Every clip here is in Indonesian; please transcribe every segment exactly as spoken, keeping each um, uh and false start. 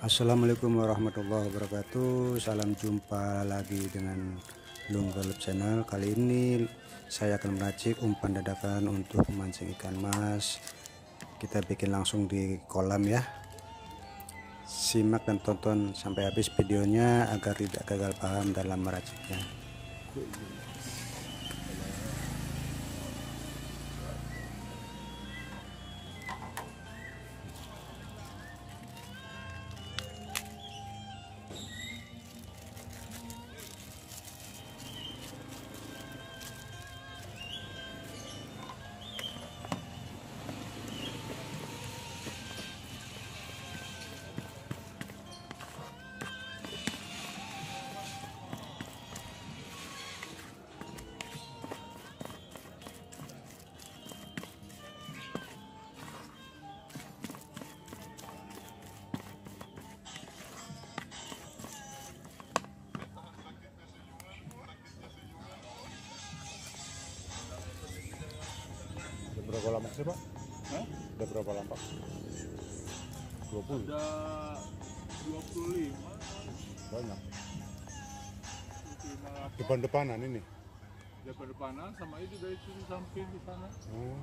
Assalamualaikum warahmatullahi wabarakatuh. Salam jumpa lagi dengan Lungklelep Channel. Kali ini saya akan meracik umpan dadakan untuk memancing ikan mas. Kita bikin langsung di kolam ya. Simak dan tonton sampai habis videonya agar tidak gagal paham dalam meraciknya. Berapa lama sih Pak? Hah? Udah berapa lama? dua puluh? Ada dua puluh lima. Banyak. Depan-depanan ini? Depan-depanan sama itu dari sini samping di sana. Hmm.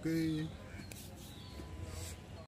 Oke.